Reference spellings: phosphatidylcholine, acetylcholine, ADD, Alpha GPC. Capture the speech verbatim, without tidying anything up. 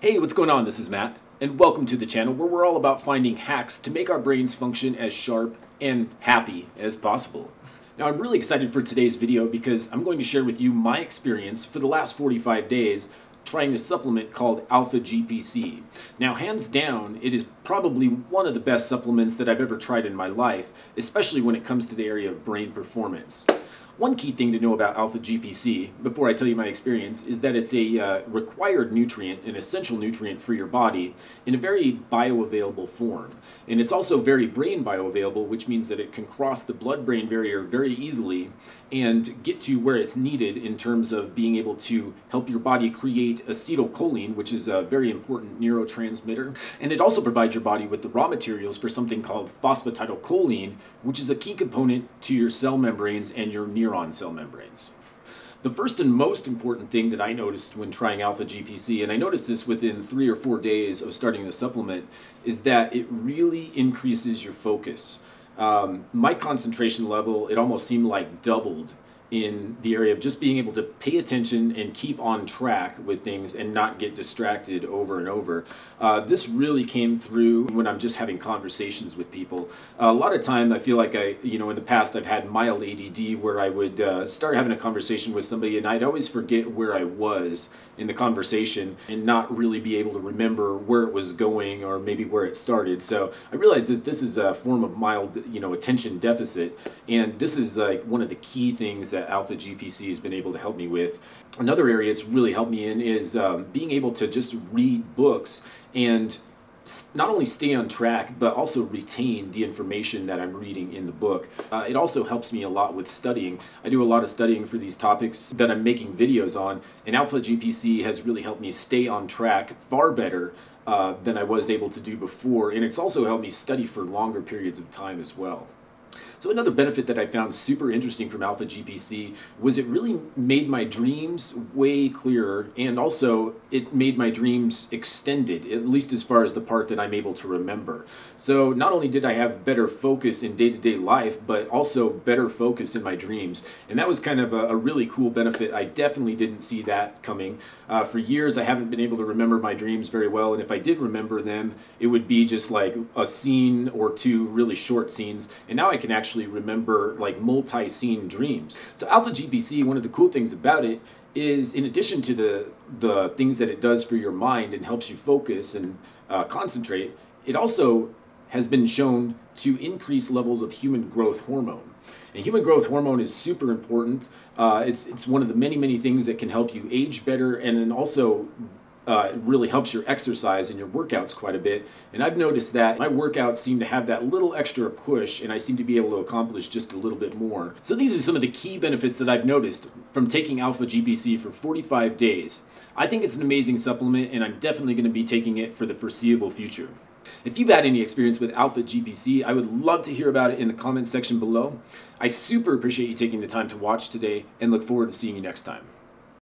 Hey, what's going on? This is Matt, and welcome to the channel where we're all about finding hacks to make our brains function as sharp and happy as possible. Now, I'm really excited for today's video because I'm going to share with you my experience for the last forty-five days trying a supplement called Alpha G P C. Now, hands down, it is probably one of the best supplements that I've ever tried in my life, especially when it comes to the area of brain performance. One key thing to know about Alpha G P C, before I tell you my experience, is that it's a uh, required nutrient, an essential nutrient for your body in a very bioavailable form. And it's also very brain bioavailable, which means that it can cross the blood-brain barrier very easily and get to where it's needed in terms of being able to help your body create acetylcholine, which is a very important neurotransmitter. And it also provides your body with the raw materials for something called phosphatidylcholine, which is a key component to your cell membranes and your neurotransmitter. Neuron cell membranes. The first and most important thing that I noticed when trying Alpha G P C, and I noticed this within three or four days of starting the supplement, is that it really increases your focus. Um, my concentration level, it almost seemed like doubled in the area of just being able to pay attention and keep on track with things and not get distracted over and over. Uh, this really came through when I'm just having conversations with people. Uh, a lot of time I feel like I, you know, in the past I've had mild A D D where I would uh, start having a conversation with somebody and I'd always forget where I was in the conversation and not really be able to remember where it was going or maybe where it started. So I realized that this is a form of mild, you know, attention deficit, and this is like one of the key things that That Alpha G P C has been able to help me with. Another area it's really helped me in is um, being able to just read books and not only stay on track, but also retain the information that I'm reading in the book. Uh, it also helps me a lot with studying. I do a lot of studying for these topics that I'm making videos on, and Alpha G P C has really helped me stay on track far better uh, than I was able to do before, and it's also helped me study for longer periods of time as well. So another benefit that I found super interesting from Alpha G P C was it really made my dreams way clearer, and also it made my dreams extended, at least as far as the part that I'm able to remember. So not only did I have better focus in day-to-day life, but also better focus in my dreams. And that was kind of a, a really cool benefit. I definitely didn't see that coming. Uh, for years, I haven't been able to remember my dreams very well, and if I did remember them, it would be just like a scene or two, really short scenes, and now I can actually Actually remember like multi-scene dreams. So Alpha G P C, one of the cool things about it is, in addition to the the things that it does for your mind and helps you focus and uh, concentrate, it also has been shown to increase levels of human growth hormone. And human growth hormone is super important. Uh, it's it's one of the many many things that can help you age better, and then also Uh, it really helps your exercise and your workouts quite a bit. And I've noticed that my workouts seem to have that little extra push, and I seem to be able to accomplish just a little bit more. So these are some of the key benefits that I've noticed from taking Alpha G P C for forty-five days. I think it's an amazing supplement, and I'm definitely going to be taking it for the foreseeable future. If you've had any experience with Alpha G P C, I would love to hear about it in the comments section below. I super appreciate you taking the time to watch today, and look forward to seeing you next time.